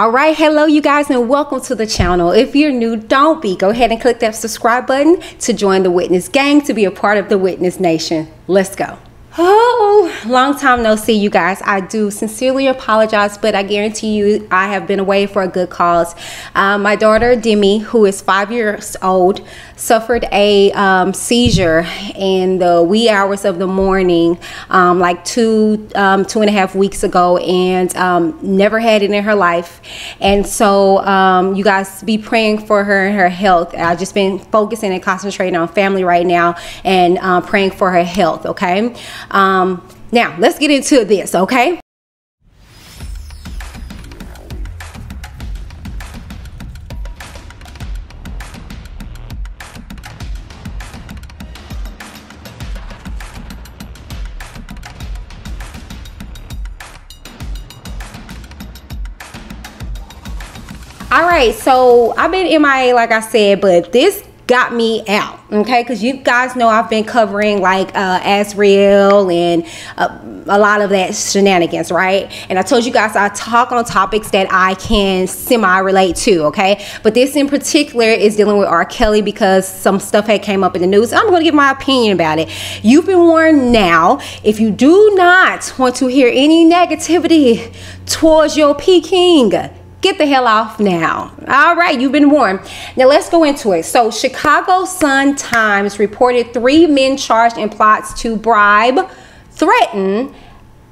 All right, hello you guys, and welcome to the channel. If you're new, don't be. Go ahead and click that subscribe button to join the Witness gang, to be a part of the Witness Nation. Let's go. Oh, long time no see, you guys. I do sincerely apologize, but I guarantee you I have been away for a good cause. My daughter Demi, who is 5 years old, suffered a seizure in the wee hours of the morning, like two and a half weeks ago, and never had it in her life. And so you guys be praying for her and her health. I've just been focusing and concentrating on family right now and praying for her health, okay? Now let's get into this, okay? All right, so I've been MIA, like I said, but this got me out, okay? Because you guys know I've been covering like Azriel and a lot of that shenanigans, right? And I told you guys I talk on topics that I can semi-relate to, okay? But this in particular is dealing with R. Kelly, because some stuff had came up in the news. I'm gonna give my opinion about it. You've been warned now. If you do not want to hear any negativity towards your Peking, get the hell off now. All right, you've been warned. Now let's go into it. So Chicago Sun-Times reported 3 men charged in plots to bribe, threaten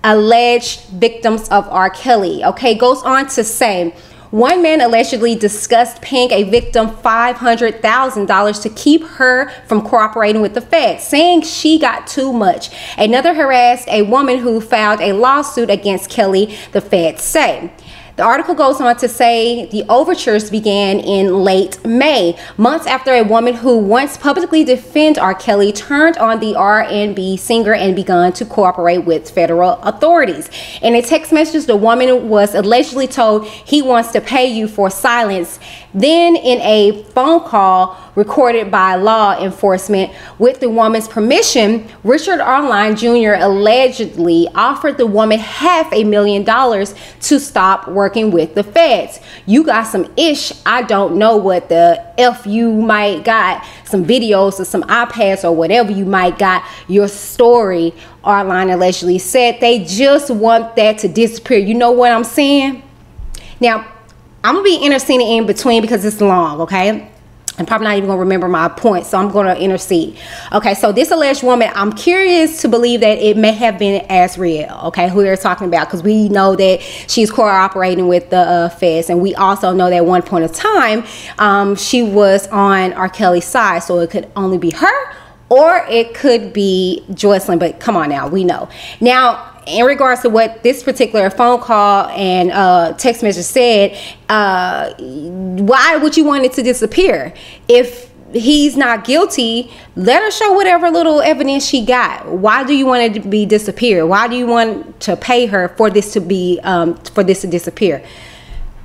alleged victims of R. Kelly. Okay, goes on to say, one man allegedly discussed paying a victim $500,000 to keep her from cooperating with the feds, saying she got too much. Another harassed a woman who filed a lawsuit against Kelly, the feds say. The article goes on to say the overtures began in late May, months after a woman who once publicly defended R. Kelly turned on the R&B singer and began to cooperate with federal authorities. In a text message, the woman was allegedly told, "He wants to pay you for silence." Then in a phone call recorded by law enforcement with the woman's permission, Richard Arline Jr. allegedly offered the woman $500,000 to stop working with the feds. You got some ish. I don't know what the F you might got, some videos or some iPads or whatever you might got, your story, Arline allegedly said. They just want that to disappear. You know what I'm saying? Now, I'm gonna be interceding in between because it's long, okay? I'm probably not even going to remember my point, so I'm going to intercede. Okay, so this alleged woman, I'm curious to believe that it may have been Azriel, okay, who they're talking about, because we know that she's cooperating with the feds, and we also know that at one point of time, she was on R. Kelly's side, so it could only be her, or it could be Joycelyn, but come on now, we know. Now, in regards to what this particular phone call and text message said, why would you want it to disappear? If he's not guilty, let her show whatever little evidence she got. Why do you want it to be disappeared? Why do you want to pay her for this to be disappear?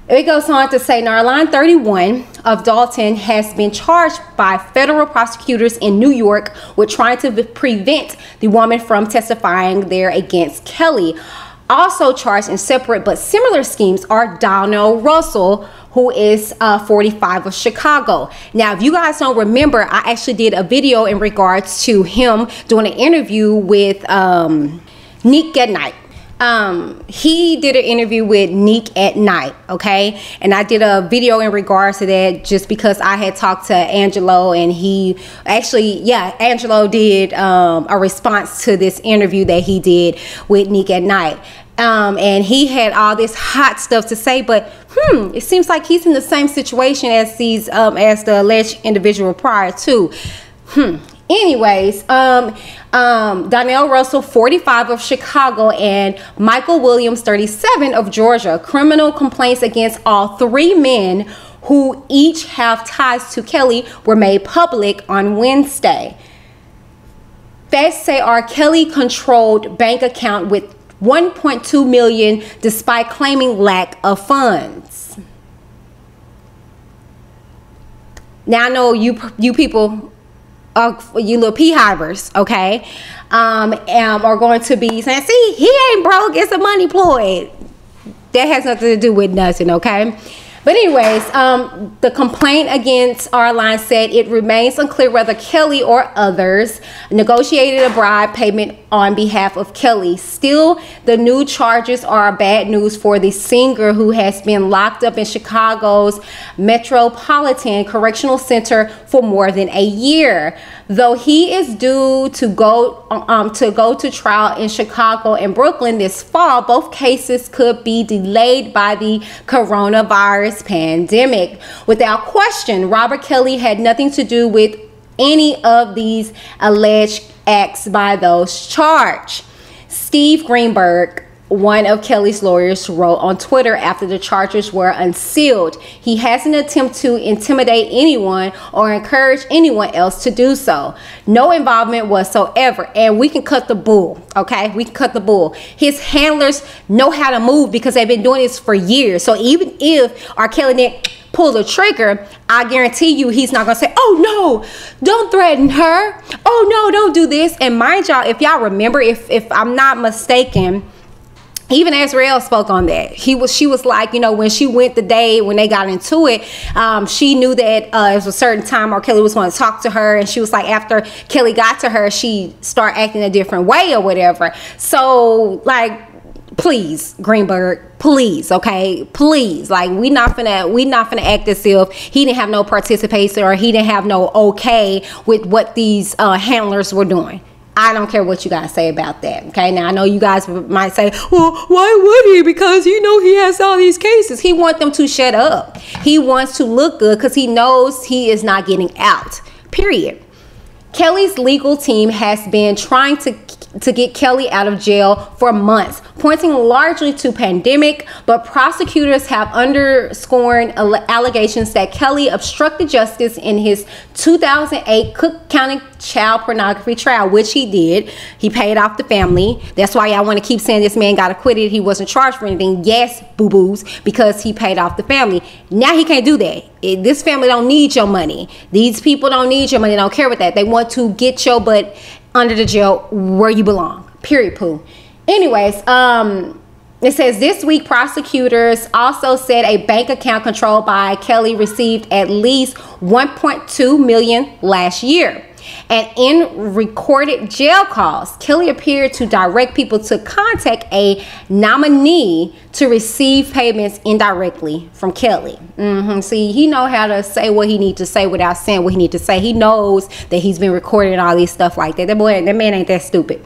It goes on to say, Narline, 31, of Dalton, has been charged by federal prosecutors in New York with trying to prevent the woman from testifying there against Kelly. Also charged in separate but similar schemes are Donald Russell, who is 45 of Chicago. Now, if you guys don't remember, I actually did a video in regards to him doing an interview with Nique at Nite. He did an interview with Nique at Nite, okay? And I did a video in regards to that just because I had talked to Angelo, and he actually, yeah, Angelo did a response to this interview that he did with Nique at Nite. And he had all this hot stuff to say, but it seems like he's in the same situation as these, as the alleged individual prior to. Anyways, Donnell Russell, 45 of Chicago, and Michael Williams, 37 of Georgia, criminal complaints against all 3 men who each have ties to Kelly were made public on Wednesday. Feds say R. Kelly controlled bank account with $1.2 million despite claiming lack of funds. Now I know you people, you little peehivers, okay, are going to be saying, see, he ain't broke, it's a money ploy. that has nothing to do with nothing, okay? But anyways, the complaint against Arline said it remains unclear whether Kelly or others negotiated a bribe payment on behalf of Kelly. Still, the new charges are bad news for the singer, who has been locked up in Chicago's Metropolitan Correctional Center for more than a year. Though he is due to go to trial in Chicago and Brooklyn this fall, both cases could be delayed by the coronavirus pandemic. Without question, Robert Kelly had nothing to do with any of these alleged acts by those charged. Steve Greenberg, one of Kelly's lawyers, wrote on Twitter after the charges were unsealed, "He hasn't attempted to intimidate anyone or encourage anyone else to do so. No involvement whatsoever." And we can cut the bull, okay? We can cut the bull. His handlers know how to move because they've been doing this for years. So even if R. Kelly didn't pull the trigger, I guarantee you he's not gonna say, "Oh no, don't threaten her. Oh no, don't do this." And mind y'all, if y'all remember, if I'm not mistaken, even Azriel spoke on that. She was like, you know, when she went the day when they got into it, she knew that it was a certain time R. Kelly was going to talk to her, and she was like, after Kelly got to her, she started acting a different way or whatever. So, like, please, Greenberg, please, okay, please. Like, we not finna act as if he didn't have no participation or he didn't have no okay with what these handlers were doing. I don't care what you guys say about that, okay? Now, I know you guys might say, "Well, why would he? Because, you know, he has all these cases." He wants them to shut up. He wants to look good because he knows he is not getting out, period. Kelly's legal team has been trying to get Kelly out of jail for months, pointing largely to pandemic, but prosecutors have underscored allegations that Kelly obstructed justice in his 2008 Cook County child pornography trial, which he did. He paid off the family. That's why I want to keep saying this man got acquitted. He wasn't charged for anything. Yes, boo-boos, because he paid off the family. Now he can't do that. This family don't need your money. These people don't need your money. They don't care about that. They want to get your butt under the jail where you belong, period, poo. Anyways, it says this week prosecutors also said a bank account controlled by Kelly received at least $1.2 million last year. And in recorded jail calls, Kelly appeared to direct people to contact a nominee to receive payments indirectly from Kelly. See, he know how to say what he need to say without saying what he need to say. He knows that he's been recording all these stuff like that. That man ain't that stupid.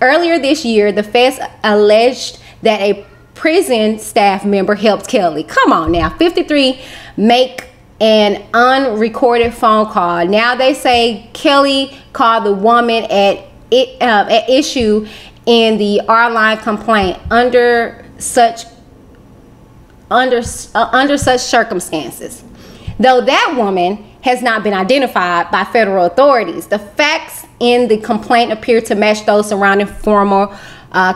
Earlier this year, the feds alleged that a prison staff member helped Kelly. Come on now, 53 make an unrecorded phone call. Now they say Kelly called the woman at issue in the Arline complaint under such circumstances. Though that woman has not been identified by federal authorities, the facts in the complaint appear to match those surrounding former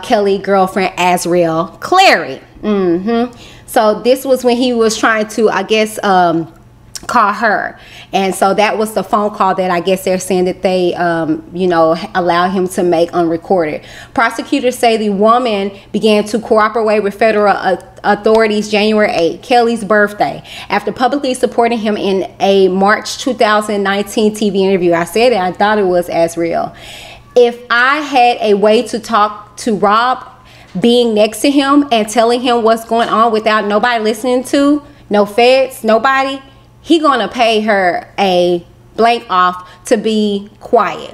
Kelly girlfriend Azriel Clary. So this was when he was trying to, I guess, call her, and so that was the phone call that I guess they're saying that they you know, allow him to make unrecorded. Prosecutors say the woman began to cooperate with federal authorities January 8, Kelly's birthday, after publicly supporting him in a March 2019 TV interview. I said that I thought it was Azriel. "If I had a way to talk to Rob, being next to him and telling him what's going on without nobody listening, to no feds, nobody, he gonna pay her a blank off to be quiet."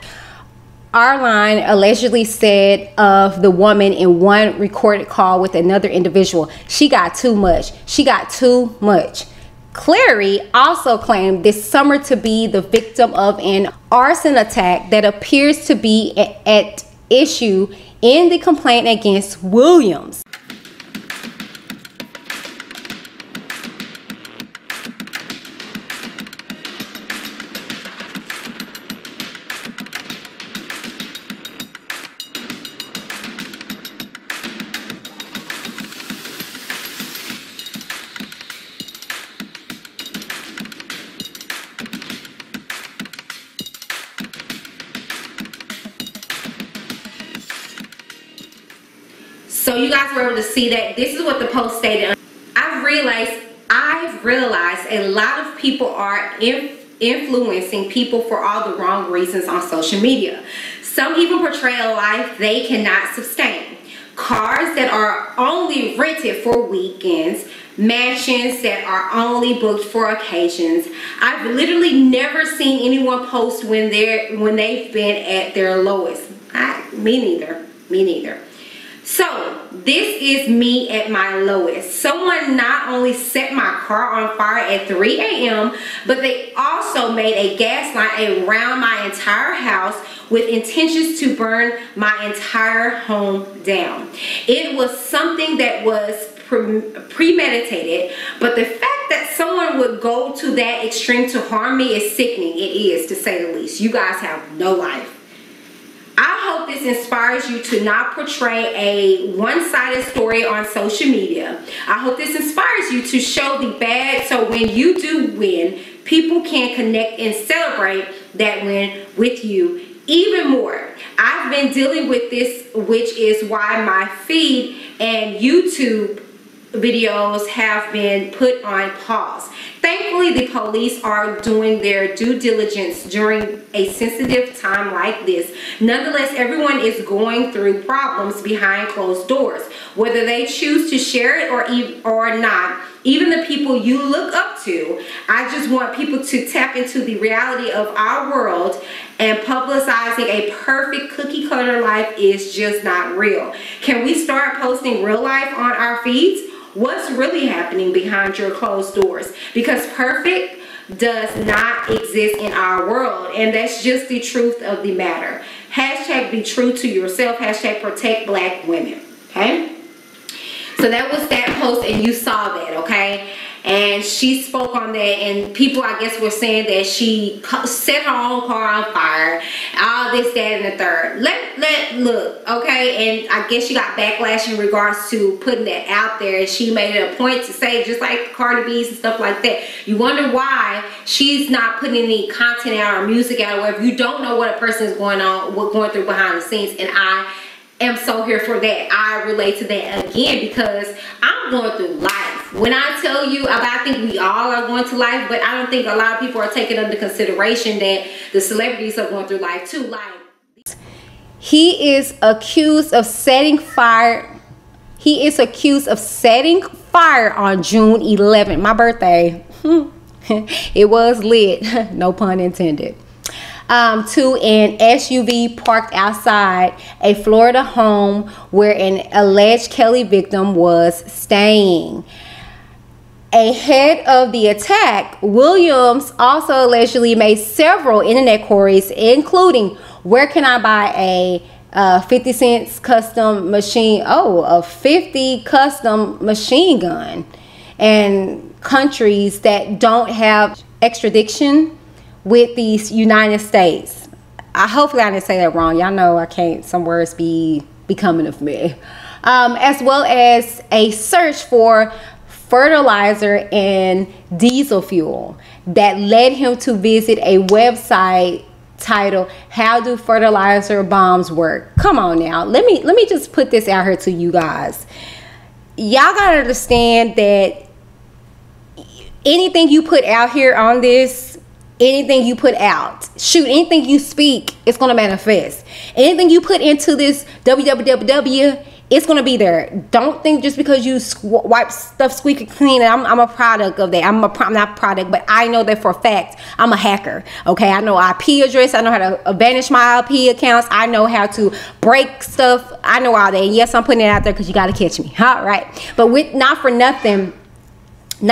Arline allegedly said of the woman in one recorded call with another individual, "She got too much. She got too much." Clary also claimed this summer to be the victim of an arson attack that appears to be at issue in the complaint against Williams. So you guys were able to see that. This is what the post stated. I've realized a lot of people are influencing people for all the wrong reasons on social media. Some even portray a life they cannot sustain. Cars that are only rented for weekends. Mansions that are only booked for occasions. I've literally never seen anyone post when they've been at their lowest. Me neither. So this is me at my lowest. Someone not only set my car on fire at 3 a.m., but they also made a gas line around my entire house with intentions to burn my entire home down. It was something that was premeditated, but the fact that someone would go to that extreme to harm me is sickening. It is, to say the least. You guys have no life. I hope this inspires you to not portray a one-sided story on social media. I hope this inspires you to show the bad, so when you do win, people can connect and celebrate that win with you even more. I've been dealing with this, which is why my feed and YouTube videos have been put on pause. Thankfully, the police are doing their due diligence during a sensitive time like this. Nonetheless, everyone is going through problems behind closed doors, whether they choose to share it or not. Even the people you look up to, I just want people to tap into the reality of our world, and publicizing a perfect cookie cutter life is just not real. Can we start posting real life on our feeds? What's really happening behind your closed doors? Because perfect does not exist in our world, and that's just the truth of the matter. Hashtag be true to yourself. Hashtag protect black women. Okay? So that was that post, and you saw that, okay? And she spoke on that, and people, I guess, were saying that she set her own car on fire, all this, that, and the third. Look, okay? And I guess she got backlash in regards to putting that out there, and she made it a point to say, just like Cardi B's and stuff like that, you wonder why she's not putting any content out or music out, or if you don't know what a person is going through behind the scenes. And I am so here for that. I relate to that again, because I'm going through life. When I tell you about, I think we all are going through life, but I don't think a lot of people are taking under consideration that the celebrities are going through life too. Like, he is accused of setting fire on June 11th, my birthday. It was lit, no pun intended. To an SUV parked outside a Florida home where an alleged Kelly victim was staying. Ahead of the attack, Williams also allegedly made several internet queries, including, where can I buy a 50 cents custom machine? Oh, a 50 custom machine gun, and countries that don't have extradition with the United States. Hopefully I didn't say that wrong. Y'all know I can't, some words be coming of me. As well as a search for fertilizer and diesel fuel that led him to visit a website titled How Do Fertilizer Bombs Work? Come on now, let me just put this out here to you guys. Y'all gotta understand that anything you put out here on this, anything you put out, shoot, anything you speak, it's going to manifest. Anything you put into this www, it's going to be there. Don't think just because you wipe stuff squeaky clean, and I'm a product of that. I'm not a product, but I know that for a fact. I'm a hacker, okay? I know IP address. I know how to vanish my IP accounts. I know how to break stuff. I know all that. And yes, I'm putting it out there because you got to catch me, all right? But with not for nothing, I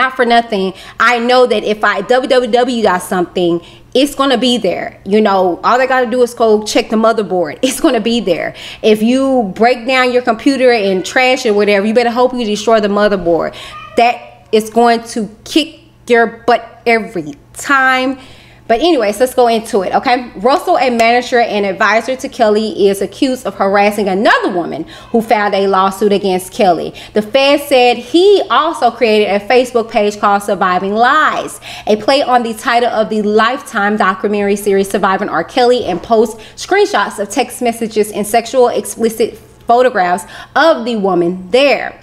know that if I www got something, it's going to be there. You know, all I got to do is go check the motherboard. It's going to be there. If you break down your computer and trash it or whatever, you better hope you destroy the motherboard. That is going to kick your butt every time. But anyways, let's go into it, okay? Russell, a manager and advisor to Kelly, is accused of harassing another woman who filed a lawsuit against Kelly. The Fed said he also created a Facebook page called Surviving Lies, a play on the title of the Lifetime documentary series Surviving R. Kelly, and posts screenshots of text messages and sexual explicit photographs of the woman there.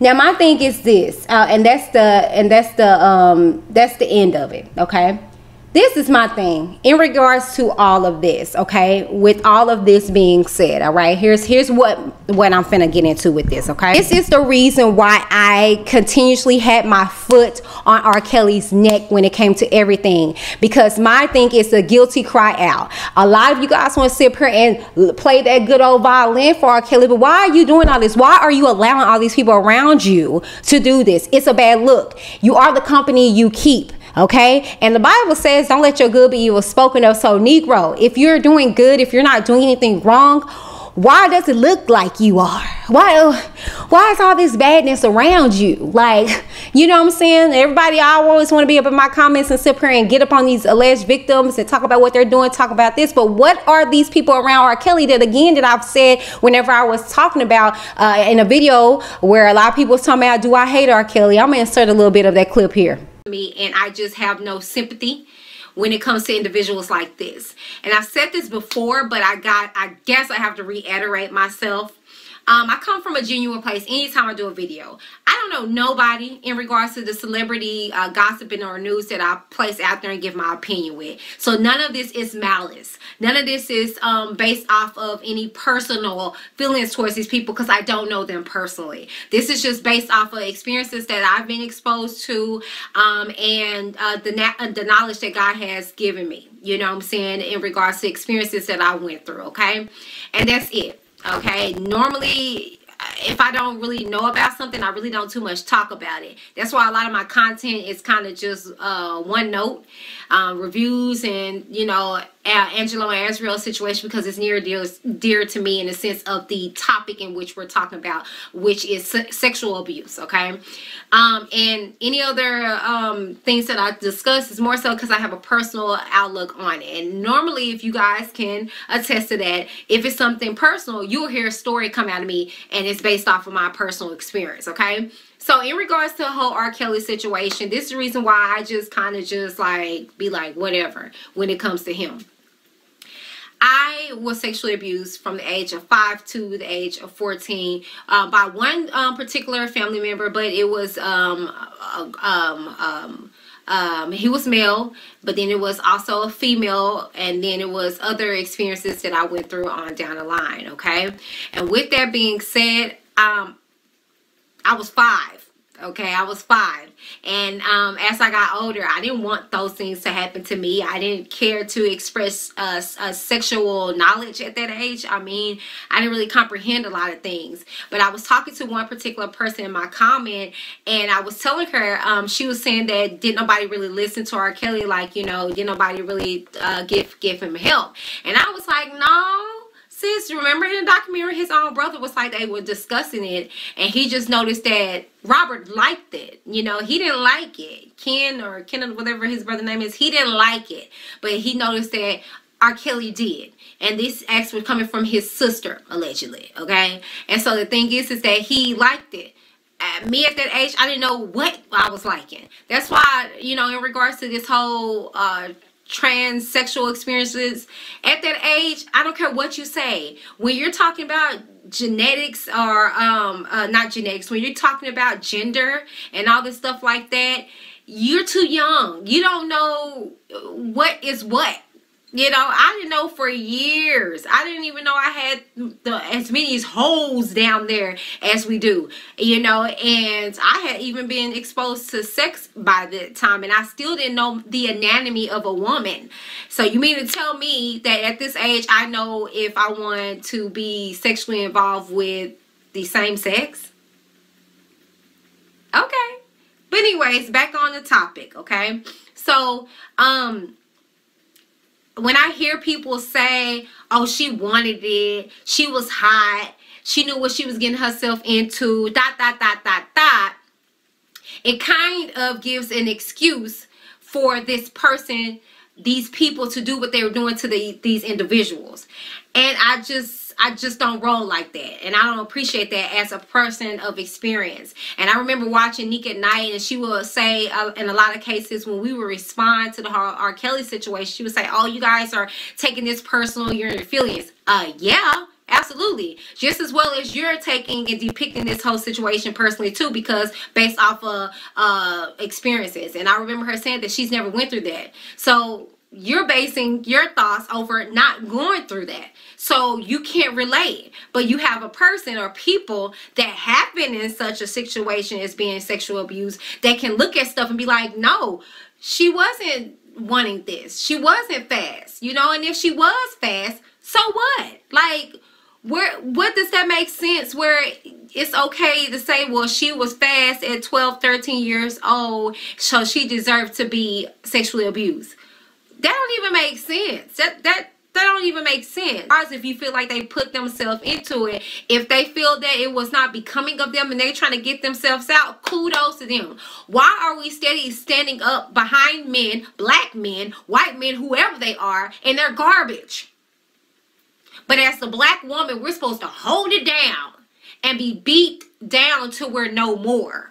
Now my thing is this, that's the end of it. Okay, this is my thing in regards to all of this. Okay, with all of this being said, all right, here's what I'm finna get into with this. Okay, this is the reason why I continuously had my foot on R. Kelly's neck when it came to everything, because my thing is the guilty cry out. A lot of you guys want to sit up here and play that good old violin for R. Kelly, but why are you doing all this? Why are you allowing all these people around you to do this? It's a bad look. You are the company you keep. Okay, and the Bible says don't let your good be evil spoken of. So Negro, if you're doing good, if you're not doing anything wrong, why does it look like you are? Why is all this badness around you? Like, you know what I'm saying? Everybody, I always want to be up in my comments and sit here and get up on these alleged victims and talk about what they're doing, talk about this. But what are these people around R. Kelly that, again, that I've said whenever I was talking about in a video where a lot of people was talking about, do I hate R. Kelly? I'm going to insert a little bit of that clip here. Me, and I just have no sympathy when it comes to individuals like this. And I've said this before, but I guess I have to reiterate myself. I come from a genuine place anytime I do a video. I don't know nobody in regards to the celebrity gossiping or news that I place out there and give my opinion with. So none of this is malice. None of this is based off of any personal feelings towards these people, because I don't know them personally. This is just based off of experiences that I've been exposed to and the knowledge that God has given me. You know what I'm saying? In regards to experiences that I went through, okay? And that's it. Okay, normally if I don't really know about something, I really don't too much talk about it. That's why a lot of my content is kind of just one note reviews, and you know, Angelo and Azriel's situation, because it's near dear to me in the sense of the topic in which we're talking about, which is sexual abuse. Okay, and any other things that I discuss is more so because I have a personal outlook on it. And normally, if you guys can attest to that, if it's something personal, you'll hear a story come out of me, and it's based off of my personal experience. Okay. So in regards to the whole R. Kelly situation, this is the reason why I just kind of just like be like whatever when it comes to him. I was sexually abused from the age of 5 to the age of 14 by one particular family member, but it was he was male, but then it was also a female, and then it was other experiences that I went through on down the line. Okay, and with that being said, I was 5, okay? I was 5. And as I got older, I didn't want those things to happen to me. I didn't care to express sexual knowledge at that age. I mean, I didn't really comprehend a lot of things. But I was talking to one particular person in my comment, and I was telling her, she was saying that didn't nobody really listen to R. Kelly, like, you know, didn't nobody really give him help. And I was like, no. Remember in the documentary, his own brother was like, they were discussing it, and he just noticed that Robert liked it. You know, he didn't like it. Ken or Kenneth, whatever his brother's name is, he didn't like it, but he noticed that R. Kelly did. And these acts were coming from his sister, allegedly, okay? And so the thing is that he liked it. Me at that age, I didn't know what I was liking. That's why, you know, in regards to this whole trans sexual experiences at that age, I don't care what you say. When you're talking about genetics or not genetics, when you're talking about gender and all this stuff like that, you're too young. You don't know what is what. You know, I didn't know for years. I didn't even know I had as many holes down there as we do, you know, and I had even been exposed to sex by that time, and I still didn't know the anatomy of a woman. So you mean to tell me that at this age, I know if I want to be sexually involved with the same sex? Okay. But anyways, back on the topic, okay? So, when I hear people say, oh, she wanted it, she was hot, she knew what she was getting herself into, ... it kind of gives an excuse for this person, these people, to do what they were doing to these individuals. And I just don't roll like that, and I don't appreciate that as a person of experience. And I remember watching Nique at Nite, and she would say in a lot of cases when we would respond to the R. Kelly situation, she would say, oh, you guys are taking this personal, you're in your feelings. Yeah, Absolutely. Just as well as you're taking and depicting this whole situation personally too, because based off of experiences. And I remember her saying that she's never went through that. So you're basing your thoughts over not going through that. So you can't relate. But you have a person or people that have been in such a situation as being sexual abused that can look at stuff and be like, no, she wasn't wanting this. She wasn't fast, you know? And if she was fast, so what? Like, what does that make sense where it's okay to say, well, she was fast at 12, 13 years old, so she deserved to be sexually abused? That don't even make sense. That don't even make sense. As if you feel like they put themselves into it, if they feel that it was not becoming of them and they're trying to get themselves out, kudos to them. Why are we steady standing up behind men, black men, white men, whoever they are, and they're garbage? But as the black woman, we're supposed to hold it down and be beat down till we're no more.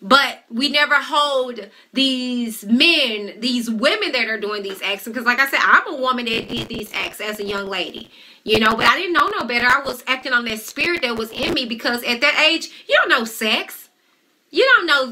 But we never hold these men, these women that are doing these acts. Because like I said, I'm a woman that did these acts as a young lady. You know, but I didn't know no better. I was acting on that spirit that was in me. Because at that age, you don't know sex. You don't know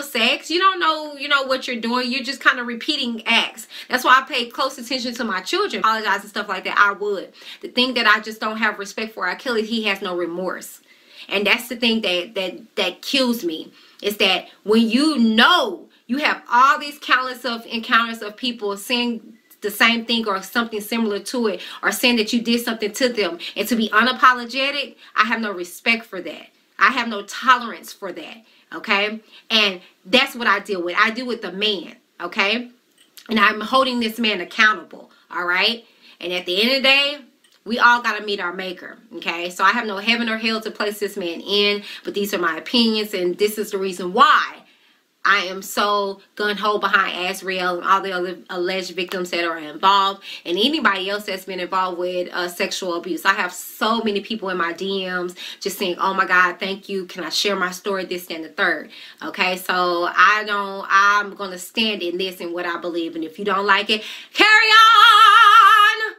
sex. You don't know, you know, what you're doing. You're just kind of repeating acts. That's why I pay close attention to my children. Apologize and stuff like that. I would. The thing that I just don't have respect for R. Kelly, he has no remorse. And that's the thing that kills me. Is that when you know you have all these countless of encounters of people saying the same thing or something similar to it, or saying that you did something to them, and to be unapologetic, I have no respect for that. I have no tolerance for that, okay? And that's what I deal with. I deal with the man, okay? And I'm holding this man accountable, all right? And at the end of the day, we all got to meet our maker, okay? So I have no heaven or hell to place this man in, but these are my opinions, and this is the reason why I am so gung-ho behind Azriel and all the other alleged victims that are involved and anybody else that's been involved with sexual abuse. I have so many people in my DMs just saying, oh my God, thank you. Can I share my story? This and the third. Okay, so I'm going to stand in this and what I believe, and if you don't like it, carry on!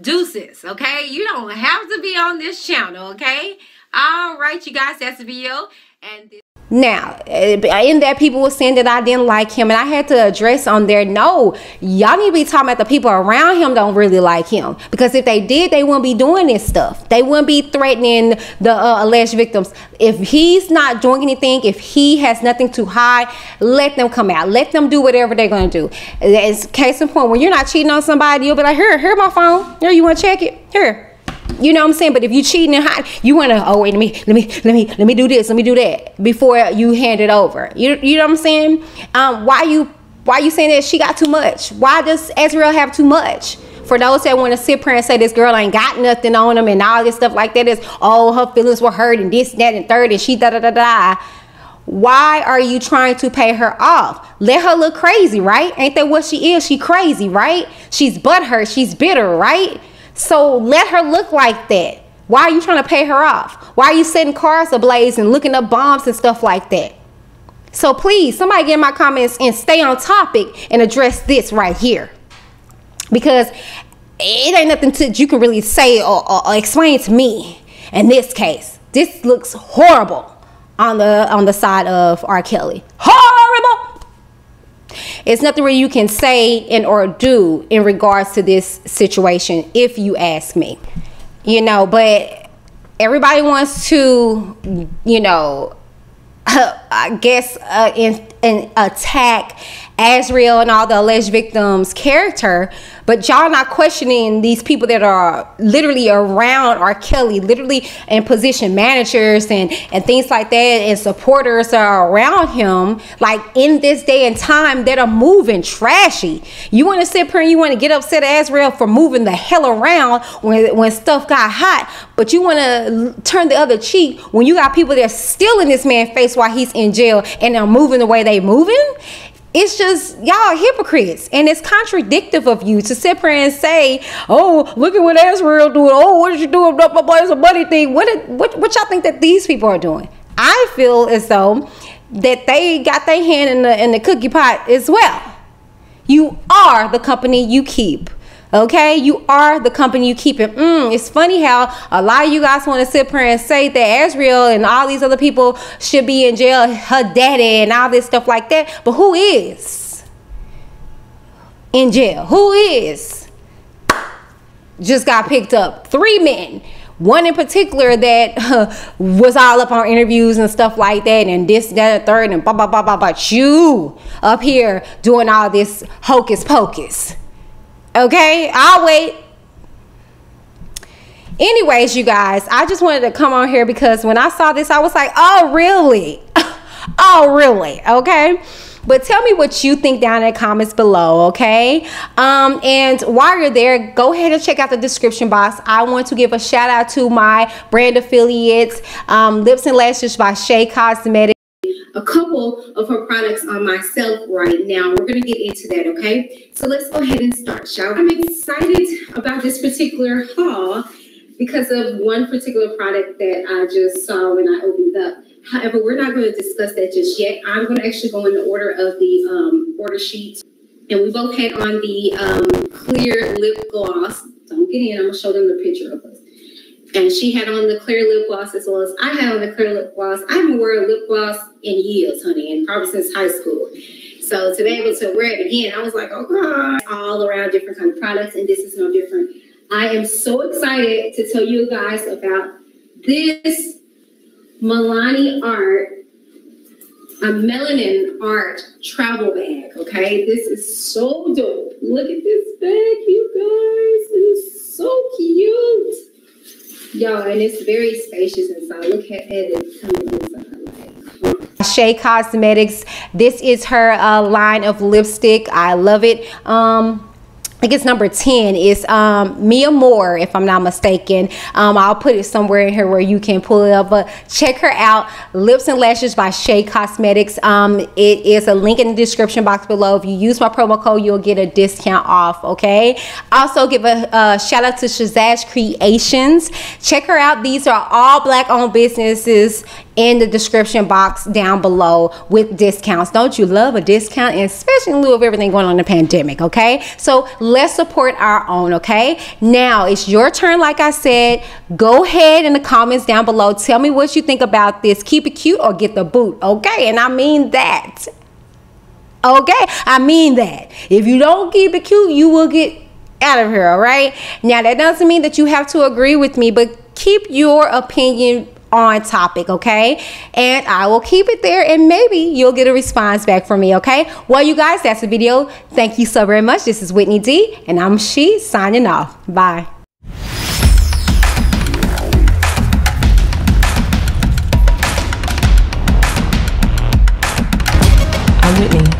Deuces, okay? You don't have to be on this channel, okay? All right, you guys, that's the video. And now, in that, people were saying that I didn't like him, and I had to address on there, no, y'all need to be talking about the people around him don't really like him, because if they did, they wouldn't be doing this stuff. They wouldn't be threatening the alleged victims. If he's not doing anything, if he has nothing to hide, let them come out. Let them do whatever they're going to do. As case in point, when you're not cheating on somebody, you'll be like, here, my phone. Here, you want to check it? Here. You know what I'm saying? But if you cheating and hiding, you want to, oh wait, let me do this, let me do that before you hand it over. You know what I'm saying? Why you saying that she got too much? Why does Azriel have too much? For those that want to sit here and say this girl ain't got nothing on him and all this stuff like that, is, oh, her feelings were hurt and this, that, and third, and she da-da-da-da. Why are you trying to pay her off? Let her look crazy, right? Ain't that what she is? She crazy, right? She's butthurt, she's bitter, right? So let her look like that. Why are you trying to pay her off? Why are you setting cars ablaze and looking up bombs and stuff like that? So please, somebody get in my comments and stay on topic and address this right here. Because it ain't nothing that you can really say or explain to me in this case. This looks horrible on the side of R. Kelly. Horrible! It's nothing where you can say and or do in regards to this situation, if you ask me, you know. But everybody wants to, you know, I guess attack Azriel and all the alleged victims' character, but y'all not questioning these people that are literally around R. Kelly, literally in position managers and things like that, and supporters are around him. Like, in this day and time, that are moving trashy. You want to sit here and you want to get upset at Azriel for moving the hell around when stuff got hot, but you want to turn the other cheek when you got people that's still in this man's face while he's in jail and they're moving the way they moving. It's just, y'all are hypocrites, and it's contradictive of you to sit here and say, oh, look at what Azriel doing. Oh, what did you do? Blah, blah, blah. It's a money thing. What y'all think that these people are doing? I feel as though that they got their hand in the cookie pot as well. You are the company you keep. Okay, you are the company you keep it. It's funny how a lot of you guys want to sit here and say that Azriel and all these other people should be in jail, her daddy and all this stuff like that. But who is in jail? Who is? Just got picked up. 3 men. One in particular that was all up on interviews and stuff like that, and this, that, and third, and blah, blah, blah, blah, blah. You up here doing all this hocus pocus. Okay, I'll wait. Anyways, you guys, I just wanted to come on here because when I saw this, I was like, oh, really? Oh, really? Okay. But tell me what you think down in the comments below, okay? And while you're there, go ahead and check out the description box. I want to give a shout out to my brand affiliates, Lips and Lashes by Shay Cosmetics. A couple of her products on myself right now. We're going to get into that, okay? So let's go ahead and start, y'all. I'm excited about this particular haul because of one particular product that I just saw when I opened up. However, we're not going to discuss that just yet. I'm going to actually go in the order of the order sheet. And we both had on the clear lip gloss. Don't get in. I'm going to show them the picture of us. And she had on the clear lip gloss as well as I had on the clear lip gloss. I haven't worn a lip gloss in years, honey, and probably since high school. So to be able to wear it again, I was like, oh, God. All around different kind of products, and this is no different. I am so excited to tell you guys about this Milani Art, a melanin art travel bag, okay? This is so dope. Look at this bag, you guys. It is so cute. Y'all, and it's very spacious inside. Look at it coming inside. Like, Shay Cosmetics. This is her line of lipstick. I love it. I think it's number 10 is Mia Moore, if I'm not mistaken. I'll put it somewhere in here where you can pull it up, but check her out. Lips and Lashes by Shay Cosmetics. It is a link in the description box below. If you use my promo code, you'll get a discount off, okay? Also give a shout out to Shazazz Creations. Check her out. These are all black owned businesses in the description box down below with discounts. Don't you love a discount, and especially in lieu of everything going on in the pandemic, okay? So let's support our own, okay? Now it's your turn. Like I said, go ahead in the comments down below. Tell me what you think about this. Keep it cute or get the boot, okay? And I mean that, okay? I mean that. If you don't keep it cute, you will get out of here, all right? Now that doesn't mean that you have to agree with me, but keep your opinion on topic, okay? And I will keep it there, and maybe you'll get a response back from me, okay? Well, you guys, that's the video. Thank you so very much. This is Whitney D, and I'm She, signing off. Bye. I'm Whitney.